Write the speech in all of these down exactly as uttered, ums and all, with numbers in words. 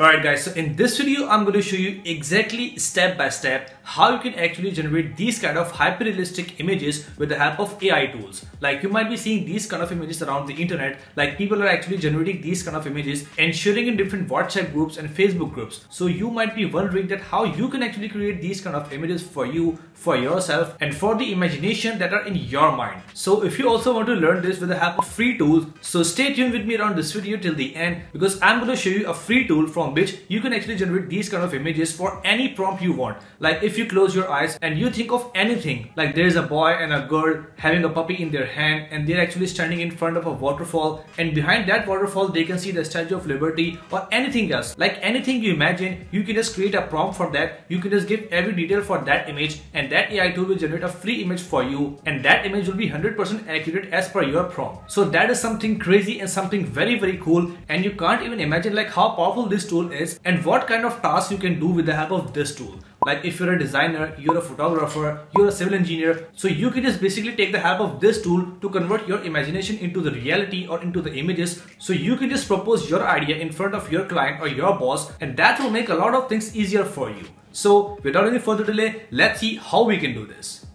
Alright guys, so in this video, I'm going to show you exactly step by step how you can actually generate these kind of hyper-realistic images with the help of A I tools. Like you might be seeing these kind of images around the internet, like people are actually generating these kind of images and sharing in different WhatsApp groups and Facebook groups. So you might be wondering that how you can actually create these kind of images for you, for yourself and for the imagination that are in your mind. So if you also want to learn this with the help of free tools, so stay tuned with me around this video till the end because I'm going to show you a free tool from which you can actually generate these kind of images for any prompt you want. Like if you close your eyes and you think of anything, like there's a boy and a girl having a puppy in their hand and they're actually standing in front of a waterfall, and behind that waterfall they can see the Statue of Liberty or anything else. Like anything you imagine, you can just create a prompt for that. You can just give every detail for that image and that A I tool will generate a free image for you, and that image will be one hundred percent accurate as per your prompt. So that is something crazy and something very very cool, and you can't even imagine like how powerful this tool is and what kind of tasks you can do with the help of this tool. Like if you're a designer, you're a photographer, you're a civil engineer, so you can just basically take the help of this tool to convert your imagination into the reality or into the images. So you can just propose your idea in front of your client or your boss, and that will make a lot of things easier for you. So without any further delay, let's see how we can do this.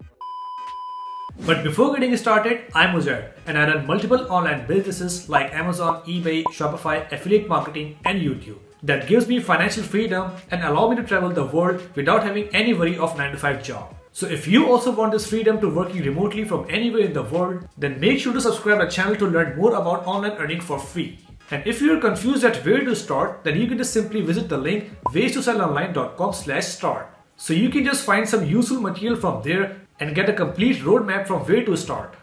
But before getting started, I'm Uzair and I run multiple online businesses like Amazon, eBay, Shopify, affiliate marketing and YouTube. That gives me financial freedom and allow me to travel the world without having any worry of nine to five job. So if you also want this freedom to working remotely from anywhere in the world, then make sure to subscribe our channel to learn more about online earning for free. And if you're confused at where to start, then you can just simply visit the link ways to sell online dot com slash start. So you can just find some useful material from there and get a complete roadmap from where to start.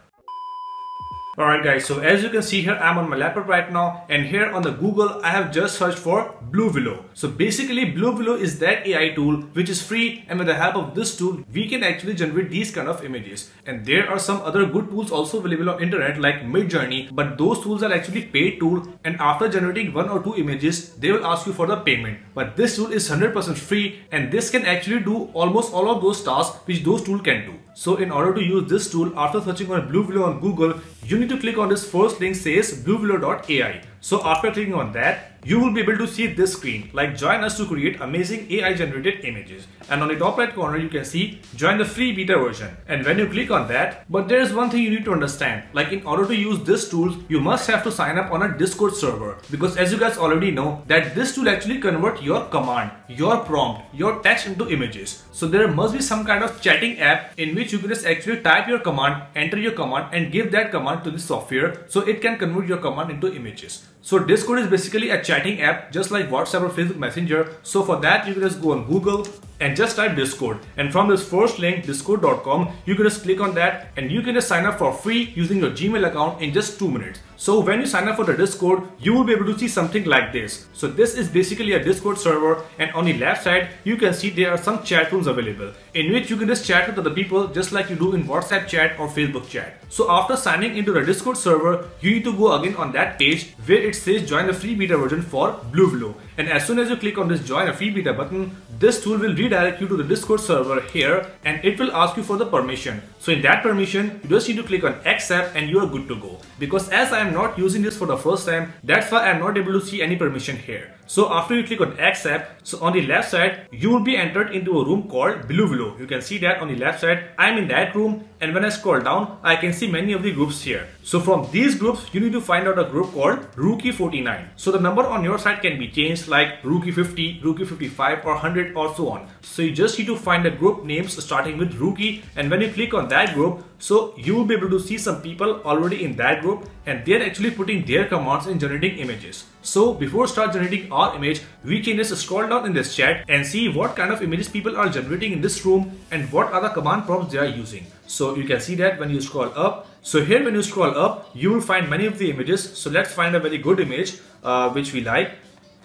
Alright guys, so as you can see here, I'm on my laptop right now, and here on the Google I have just searched for Blue Willow. So basically Blue Willow is that A I tool which is free, and with the help of this tool we can actually generate these kind of images. And there are some other good tools also available on internet like Midjourney, but those tools are actually paid tool, and after generating one or two images they will ask you for the payment. But this tool is one hundred percent free, and this can actually do almost all of those tasks which those tools can do. So in order to use this tool, after searching on Blue Willow on Google, you need to click on this first link says blue willow dot A I. So after clicking on that, you will be able to see this screen like join us to create amazing A I generated images, and on the top right corner you can see join the free beta version. And when you click on that, but there is one thing you need to understand, like in order to use this tool you must have to sign up on a Discord server, because as you guys already know that this tool actually convert your command, your prompt, your text into images. So there must be some kind of chatting app in which you can just actually type your command, enter your command and give that command to the software so it can convert your command into images. So Discord is basically a chatting app just like WhatsApp or Facebook Messenger. So for that you can just go on Google and just type Discord, and from this first link discord dot com you can just click on that and you can just sign up for free using your Gmail account in just two minutes. So when you sign up for the Discord you will be able to see something like this. So this is basically a Discord server, and on the left side you can see there are some chat rooms available in which you can just chat with other people just like you do in WhatsApp chat or Facebook chat. So after signing into the Discord server you need to go again on that page where it says join the free beta version for Blue Willow, and as soon as you click on this join a free beta button, this tool will redirect you to the Discord server here and it will ask you for the permission. So in that permission you just need to click on accept and you are good to go, because as I am not using this for the first time, that's why I am not able to see any permission here. So after you click on accept, so on the left side you will be entered into a room called Blue Willow. You can see that on the left side I am in that room, and when I scroll down I can see many of the groups here. So from these groups you need to find out a group called Rookie forty-nine. So the number on your side can be changed like Rookie fifty, Rookie fifty-five or one hundred or so on. So you just need to find a group names starting with Rookie, and when you click on that group, so you will be able to see some people already in that group and they are actually putting their commands in generating images. So before start generating our image, we can just scroll down in this chat and see what kind of images people are generating in this room and what are the command prompts they are using. So you can see that when you scroll up. So here when you scroll up, you will find many of the images. So let's find a very good image uh, which we like.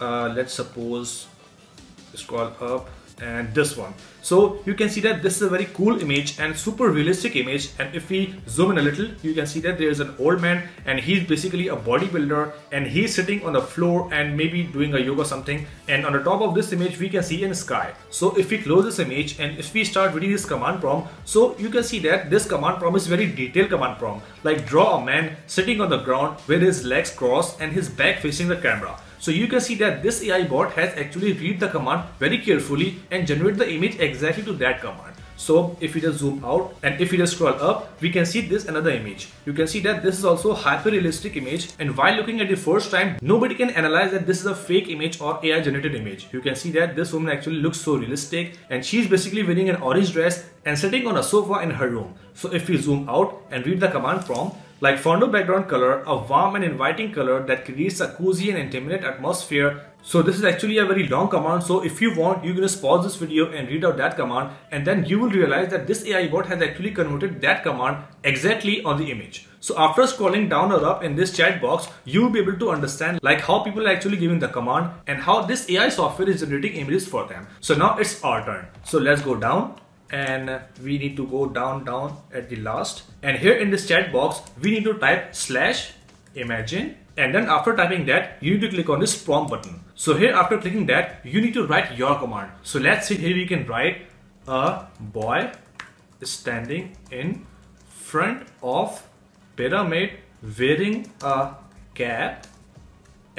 Uh, let's suppose scroll up and this one. So you can see that this is a very cool image and super realistic image, and if we zoom in a little you can see that there is an old man and he's basically a bodybuilder and he's sitting on the floor and maybe doing a yoga or something, and on the top of this image we can see an sky. So if we close this image and if we start reading this command prompt, so you can see that this command prompt is very detailed command prompt, like draw a man sitting on the ground with his legs crossed and his back facing the camera. So you can see that this A I bot has actually read the command very carefully and generate the image exactly to that command. So if we just zoom out and if we just scroll up, we can see this another image. You can see that this is also hyper realistic image, and while looking at the first time, nobody can analyze that this is a fake image or A I generated image. You can see that this woman actually looks so realistic, and she's basically wearing an orange dress and sitting on a sofa in her room. So if we zoom out and read the command prompt, like found a background color, a warm and inviting color that creates a cozy and intimate atmosphere. So this is actually a very long command. So if you want, you can just pause this video and read out that command, and then you will realize that this A I bot has actually converted that command exactly on the image. So after scrolling down or up in this chat box, you'll be able to understand like how people are actually giving the command and how this A I software is generating images for them. So now it's our turn. So let's go down. And we need to go down down at the last, and here in this chat box we need to type slash imagine, and then after typing that you need to click on this prompt button. So here after clicking that you need to write your command. So let's see, here we can write a boy standing in front of pyramid wearing a cap,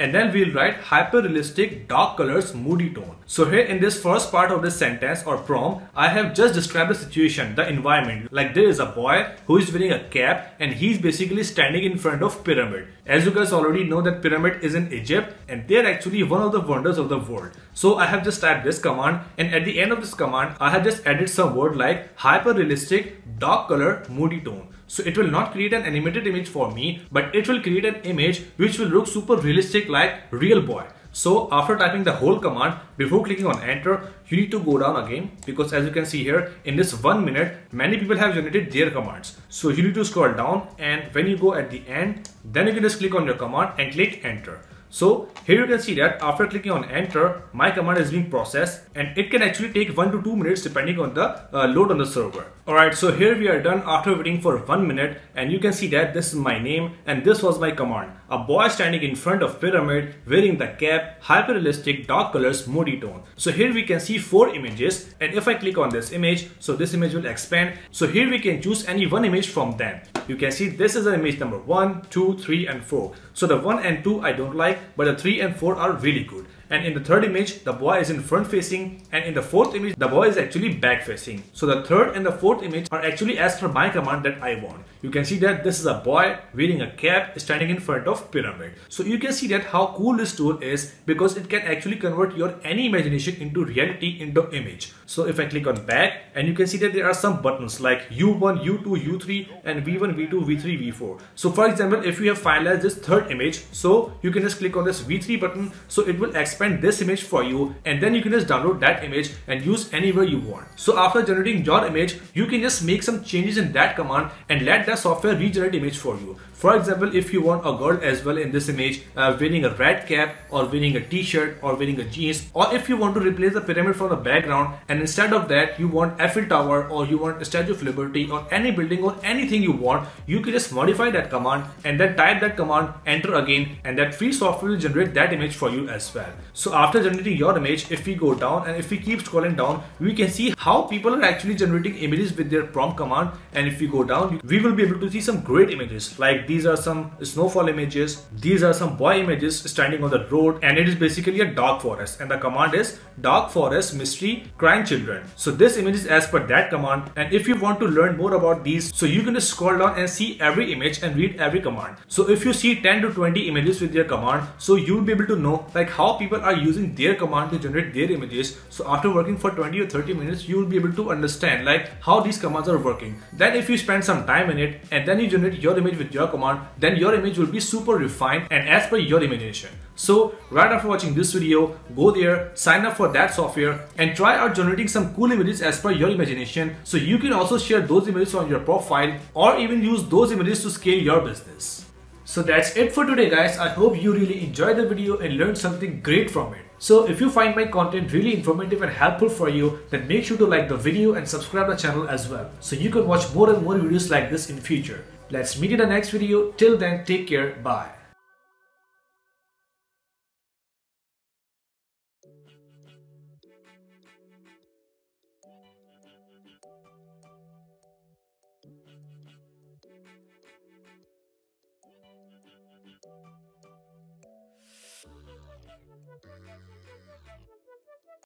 and then we'll write hyper realistic, dark colors, moody tone. So here in this first part of this sentence or prompt, I have just described the situation, the environment. Like there is a boy who is wearing a cap and he's basically standing in front of pyramid. As you guys already know that pyramid is in Egypt and they're actually one of the wonders of the world. So I have just typed this command, and at the end of this command, I have just added some word like hyper realistic, dark color, moody tone. So it will not create an animated image for me, but it will create an image which will look super realistic like real boy. So after typing the whole command, before clicking on enter, you need to go down again, because as you can see here in this one minute, many people have generated their commands. So you need to scroll down, and when you go at the end, then you can just click on your command and click enter. So here you can see that after clicking on enter, my command is being processed, and it can actually take one to two minutes depending on the uh, load on the server. Alright, so here we are done after waiting for one minute, and you can see that this is my name and this was my command. A boy standing in front of pyramid wearing the cap, hyper realistic, dark colors, moody tone. So here we can see four images, and if I click on this image, so this image will expand. So here we can choose any one image from them. You can see this is an image number one, two, three and four. So the one and two I don't like, but the three and four are really good. And in the third image, the boy is in front facing, and in the fourth image, the boy is actually back facing. So the third and the fourth image are actually as per my command that I want. You can see that this is a boy wearing a cap standing in front of pyramid. So you can see that how cool this tool is, because it can actually convert your any imagination into reality into image. So if I click on back, and you can see that there are some buttons like U one, U two, U three and V one, V two, V three, V four. So for example, if you have finalized this third image, so you can just click on this V three button, so it will expand this image for you, and then you can just download that image and use anywhere you want. So after generating your image, you can just make some changes in that command and let that software regenerate image for you. For example, if you want a girl as well in this image uh, wearing a red cap or wearing a t-shirt or wearing a jeans, or if you want to replace the pyramid from the background and instead of that you want Eiffel Tower or you want a Statue of Liberty or any building or anything you want, you can just modify that command and then type that command, enter again, and that free software will generate that image for you as well. So after generating your image, if we go down and if we keep scrolling down, we can see how people are actually generating images with their prompt command. And if we go down, we will be able to see some great images. Like these are some snowfall images. These are some boy images standing on the road, and it is basically a dark forest. And the command is dark forest, mystery, crying children. So this image is as per that command. And if you want to learn more about these, so you can just scroll down and see every image and read every command. So if you see ten to twenty images with their command, so you'll be able to know like how people are using their command to generate their images. So after working for twenty or thirty minutes, you will be able to understand like how these commands are working. Then if you spend some time in it and then you generate your image with your command, then your image will be super refined and as per your imagination. So right after watching this video, go there, sign up for that software and try out generating some cool images as per your imagination. So you can also share those images on your profile or even use those images to scale your business. So that's it for today guys. I hope you really enjoyed the video and learned something great from it. So if you find my content really informative and helpful for you, then make sure to like the video and subscribe the channel as well, so you can watch more and more videos like this in future. Let's meet in the next video. Till then, take care. Bye.